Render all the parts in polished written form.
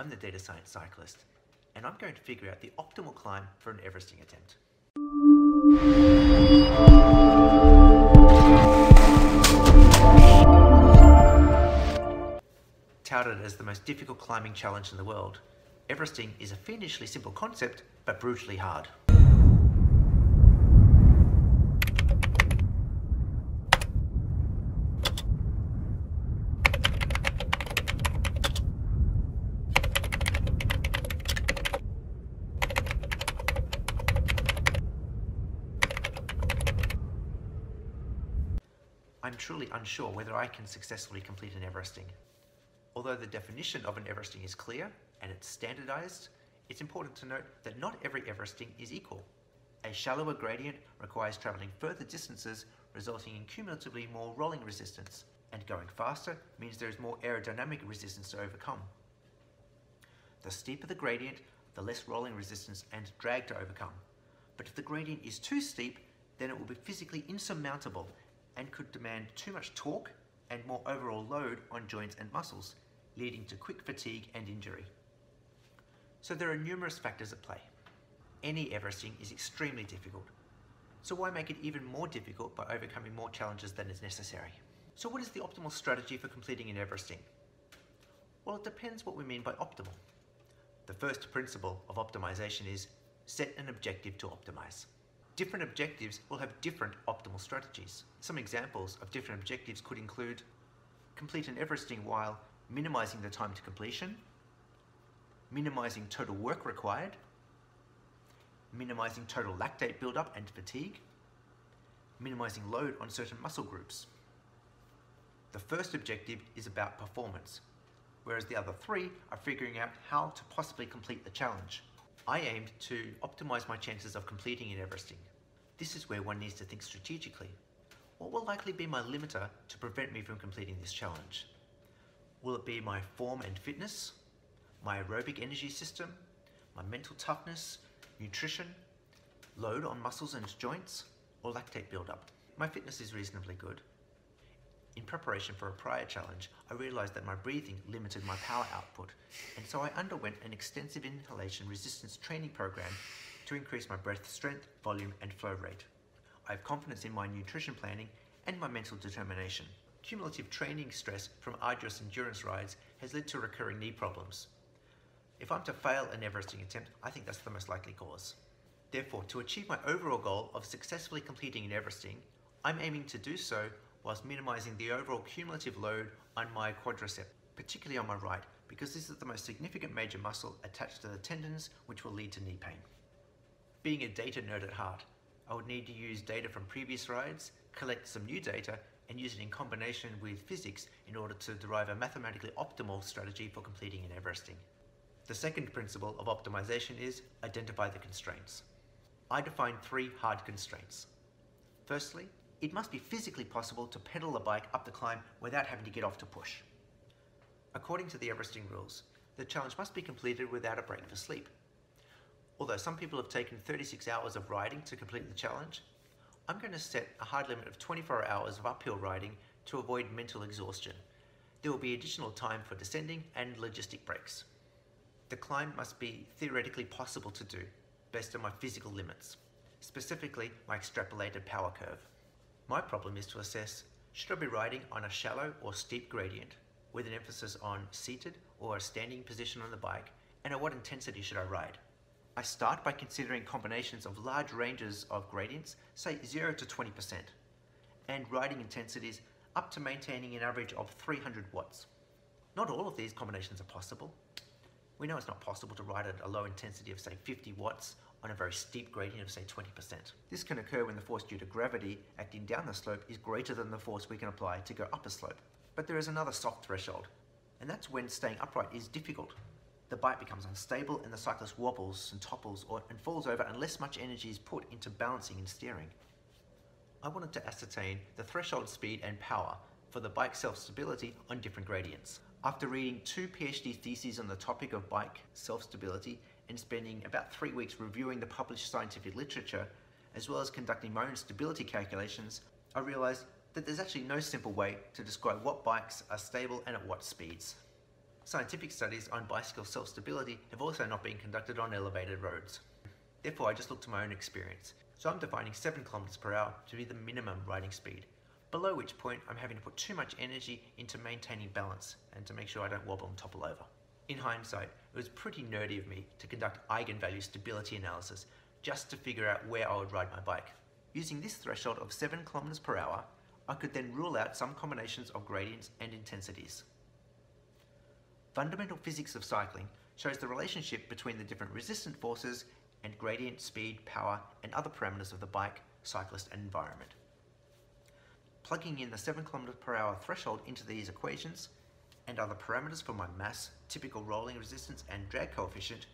I'm the Data Science Cyclist, and I'm going to figure out the optimal climb for an Everesting attempt. Touted as the most difficult climbing challenge in the world, Everesting is a fiendishly simple concept, but brutally hard. I'm truly unsure whether I can successfully complete an Everesting. Although the definition of an Everesting is clear and it's standardized, it's important to note that not every Everesting is equal. A shallower gradient requires traveling further distances, resulting in cumulatively more rolling resistance, and going faster means there is more aerodynamic resistance to overcome. The steeper the gradient, the less rolling resistance and drag to overcome. But if the gradient is too steep, then it will be physically insurmountable and could demand too much torque and more overall load on joints and muscles, leading to quick fatigue and injury. So there are numerous factors at play. Any Everesting is extremely difficult. So why make it even more difficult by overcoming more challenges than is necessary? So what is the optimal strategy for completing an Everesting? Well, it depends what we mean by optimal. The first principle of optimization is set an objective to optimize. Different objectives will have different optimal strategies. Some examples of different objectives could include complete an Everesting while minimizing the time to completion, minimizing total work required, minimizing total lactate buildup and fatigue, minimizing load on certain muscle groups. The first objective is about performance, whereas the other three are figuring out how to possibly complete the challenge. I aimed to optimize my chances of completing an Everesting. This is where one needs to think strategically. What will likely be my limiter to prevent me from completing this challenge? Will it be my form and fitness, my aerobic energy system, my mental toughness, nutrition, load on muscles and joints, or lactate buildup? My fitness is reasonably good. In preparation for a prior challenge, I realized that my breathing limited my power output, and so I underwent an extensive inhalation resistance training program to increase my breath strength, volume, and flow rate. I have confidence in my nutrition planning and my mental determination. Cumulative training stress from arduous endurance rides has led to recurring knee problems. If I'm to fail an Everesting attempt, I think that's the most likely cause. Therefore, to achieve my overall goal of successfully completing an Everesting, I'm aiming to do so whilst minimizing the overall cumulative load on my quadricep, particularly on my right, because this is the most significant major muscle attached to the tendons, which will lead to knee pain. Being a data nerd at heart, I would need to use data from previous rides, collect some new data, and use it in combination with physics in order to derive a mathematically optimal strategy for completing an Everesting. The second principle of optimization is identify the constraints. I defined three hard constraints. Firstly, it must be physically possible to pedal the bike up the climb without having to get off to push. According to the Everesting rules, the challenge must be completed without a break for sleep. Although some people have taken 36 hours of riding to complete the challenge, I'm going to set a hard limit of 24 hours of uphill riding to avoid mental exhaustion. There will be additional time for descending and logistic breaks. The climb must be theoretically possible to do, based on my physical limits, specifically my extrapolated power curve. My problem is to assess, should I be riding on a shallow or steep gradient with an emphasis on seated or a standing position on the bike, and at what intensity should I ride? I start by considering combinations of large ranges of gradients, say 0 to 20%, and riding intensities up to maintaining an average of 300 watts. Not all of these combinations are possible. We know it's not possible to ride at a low intensity of say 50 watts on a very steep gradient of say 20%. This can occur when the force due to gravity acting down the slope is greater than the force we can apply to go up a slope. But there is another soft threshold, and that's when staying upright is difficult. The bike becomes unstable and the cyclist wobbles and topples and falls over unless much energy is put into balancing and steering. I wanted to ascertain the threshold speed and power for the bike's self-stability on different gradients. After reading two PhD theses on the topic of bike self-stability, and spending about 3 weeks reviewing the published scientific literature, as well as conducting my own stability calculations, I realized that there's actually no simple way to describe what bikes are stable and at what speeds. scientific studies on bicycle self-stability have also not been conducted on elevated roads. Therefore, I just look to my own experience. So I'm defining 7 km/h to be the minimum riding speed, below which point I'm having to put too much energy into maintaining balance and to make sure I don't wobble and topple over. In hindsight, it was pretty nerdy of me to conduct eigenvalue stability analysis just to figure out where I would ride my bike. Using this threshold of 7 km/h, I could then rule out some combinations of gradients and intensities. Fundamental physics of cycling shows the relationship between the different resistant forces and gradient, speed, power, and other parameters of the bike, cyclist, and environment. Plugging in the 7 km/h threshold into these equations and other parameters for my mass, typical rolling resistance, and drag coefficient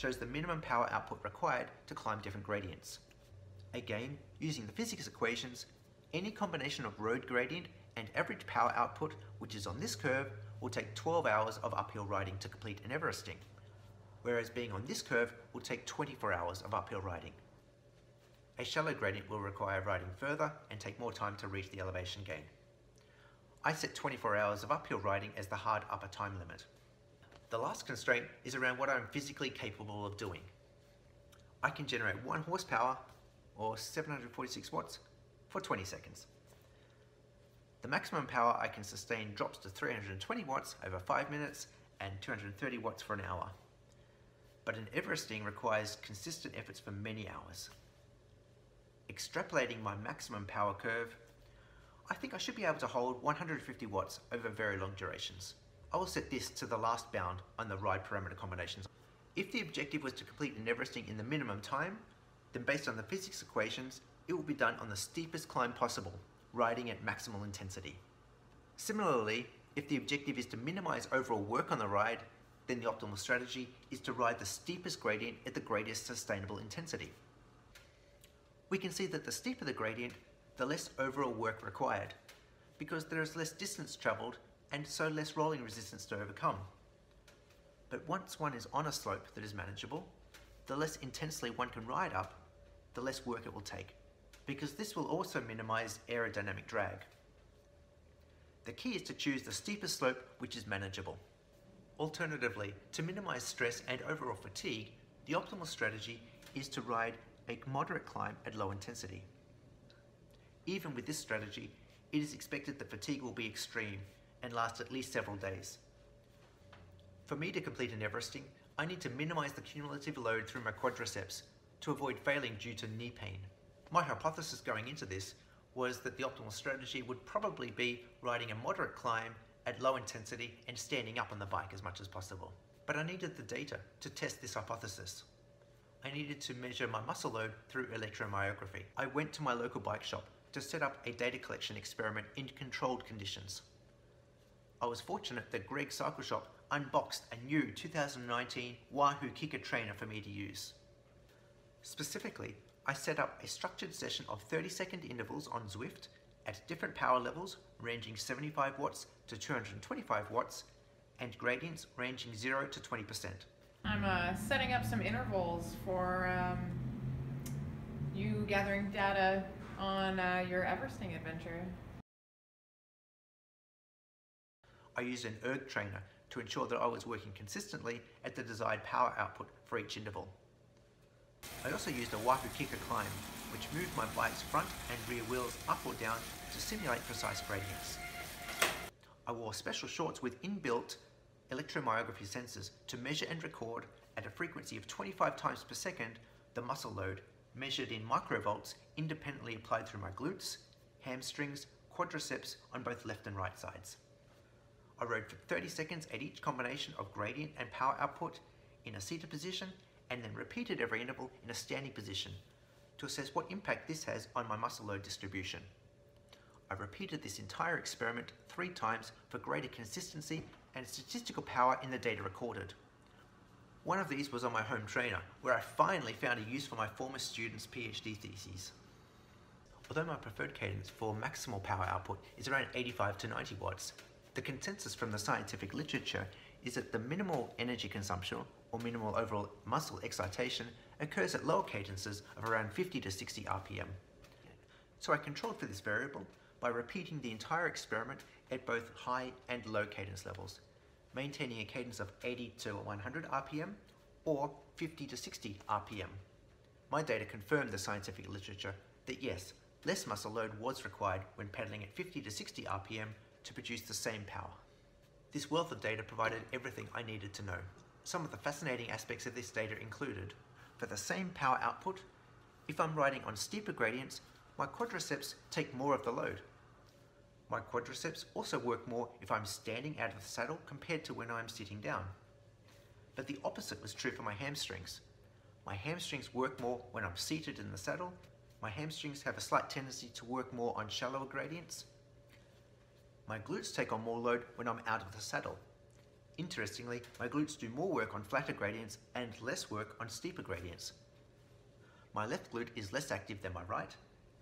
shows the minimum power output required to climb different gradients. Again, using the physics equations, any combination of road gradient and average power output, which is on this curve, will take 12 hours of uphill riding to complete an Everesting, whereas being on this curve will take 24 hours of uphill riding. A shallow gradient will require riding further and take more time to reach the elevation gain. I set 24 hours of uphill riding as the hard upper time limit. The last constraint is around what I'm physically capable of doing. I can generate 1 horsepower, or 746 watts, for 20 seconds. The maximum power I can sustain drops to 320 watts over 5 minutes and 230 watts for an hour. But an Everesting requires consistent efforts for many hours. Extrapolating my maximum power curve, I think I should be able to hold 150 watts over very long durations. I will set this to the last bound on the ride parameter combinations. If the objective was to complete an Everesting in the minimum time, then based on the physics equations, it will be done on the steepest climb possible, riding at maximal intensity. Similarly, if the objective is to minimize overall work on the ride, then the optimal strategy is to ride the steepest gradient at the greatest sustainable intensity. We can see that the steeper the gradient, the less overall work required, because there is less distance traveled and so less rolling resistance to overcome. But once one is on a slope that is manageable, the less intensely one can ride up, the less work it will take, because this will also minimize aerodynamic drag. The key is to choose the steepest slope which is manageable. Alternatively, to minimize stress and overall fatigue, the optimal strategy is to ride a moderate climb at low intensity. Even with this strategy, it is expected that fatigue will be extreme and last at least several days. For me to complete an Everesting, I need to minimize the cumulative load through my quadriceps to avoid failing due to knee pain. My hypothesis going into this was that the optimal strategy would probably be riding a moderate climb at low intensity and standing up on the bike as much as possible. But I needed the data to test this hypothesis. I needed to measure my muscle load through electromyography. I went to my local bike shop to set up a data collection experiment in controlled conditions. I was fortunate that Greg Cycle Shop unboxed a new 2019 Wahoo KICKR trainer for me to use. Specifically, I set up a structured session of 30-second intervals on Zwift at different power levels ranging 75 watts to 225 watts and gradients ranging 0 to 20%. I'm setting up some intervals for you gathering data on your Everesting adventure. I used an ERG trainer to ensure that I was working consistently at the desired power output for each interval. I also used a Wahoo KICKR Climb, which moved my bike's front and rear wheels up or down to simulate precise gradients. I wore special shorts with inbuilt electromyography sensors to measure and record at a frequency of 25 times per second the muscle load measured in microvolts independently applied through my glutes, hamstrings, quadriceps on both left and right sides. I rode for 30 seconds at each combination of gradient and power output in a seated position and then repeated every interval in a standing position to assess what impact this has on my muscle load distribution. I repeated this entire experiment 3 times for greater consistency and statistical power in the data recorded. One of these was on my home trainer, where I finally found a use for my former student's PhD thesis. Although my preferred cadence for maximal power output is around 85 to 90 watts, the consensus from the scientific literature is that the minimal energy consumption or minimal overall muscle excitation occurs at lower cadences of around 50 to 60 RPM. So I controlled for this variable by repeating the entire experiment at both high and low cadence levels, maintaining a cadence of 80 to 100 RPM or 50 to 60 RPM. My data confirmed the scientific literature that yes, less muscle load was required when pedaling at 50 to 60 RPM to produce the same power. This wealth of data provided everything I needed to know. Some of the fascinating aspects of this data included, for the same power output, if I'm riding on steeper gradients, my quadriceps take more of the load. My quadriceps also work more if I'm standing out of the saddle compared to when I'm sitting down. But the opposite was true for my hamstrings. My hamstrings work more when I'm seated in the saddle. My hamstrings have a slight tendency to work more on shallower gradients. My glutes take on more load when I'm out of the saddle. Interestingly, my glutes do more work on flatter gradients and less work on steeper gradients. My left glute is less active than my right,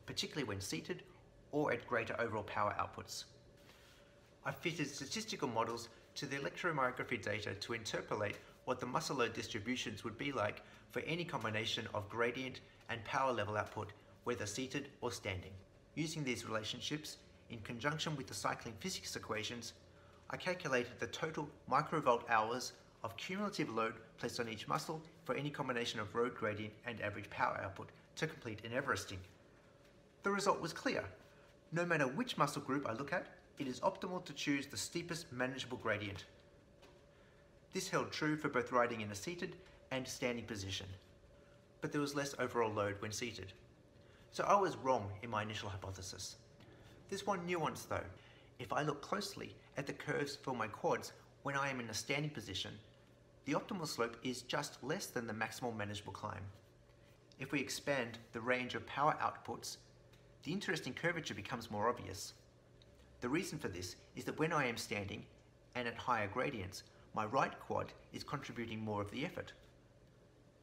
particularly when seated or at greater overall power outputs. I fitted statistical models to the electromyography data to interpolate what the muscle load distributions would be like for any combination of gradient and power level output, whether seated or standing. Using these relationships, in conjunction with the cycling physics equations, I calculated the total microvolt hours of cumulative load placed on each muscle for any combination of road gradient and average power output to complete an Everesting. The result was clear. No matter which muscle group I look at, it is optimal to choose the steepest manageable gradient. This held true for both riding in a seated and standing position, but there was less overall load when seated. So I was wrong in my initial hypothesis. There's one nuance though. If I look closely at the curves for my quads when I am in a standing position, the optimal slope is just less than the maximal manageable climb. If we expand the range of power outputs, the interesting curvature becomes more obvious. The reason for this is that when I am standing and at higher gradients, my right quad is contributing more of the effort.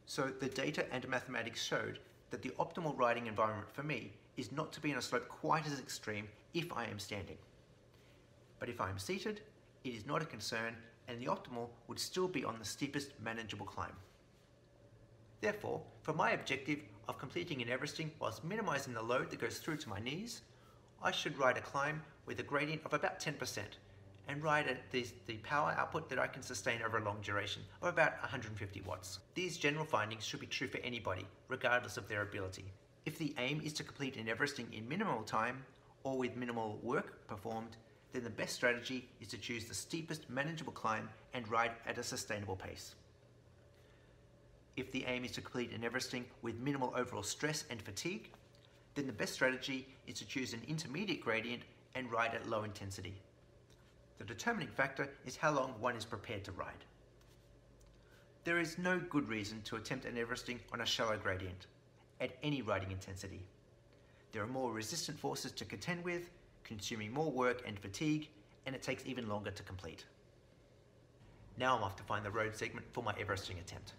So the data and mathematics showed that the optimal riding environment for me is not to be on a slope quite as extreme if I am standing. But if I am seated, it is not a concern and the optimal would still be on the steepest manageable climb. Therefore, for my objective of completing an Everesting whilst minimizing the load that goes through to my knees, I should ride a climb with a gradient of about 10% and ride at the power output that I can sustain over a long duration of about 150 watts. These general findings should be true for anybody, regardless of their ability. If the aim is to complete an Everesting in minimal time or with minimal work performed, then the best strategy is to choose the steepest manageable climb and ride at a sustainable pace. If the aim is to complete an Everesting with minimal overall stress and fatigue, then the best strategy is to choose an intermediate gradient and ride at low intensity. The determining factor is how long one is prepared to ride. There is no good reason to attempt an Everesting on a shallow gradient at any riding intensity. There are more resistant forces to contend with, consuming more work and fatigue, and it takes even longer to complete. Now I'm off to find the road segment for my Everesting attempt.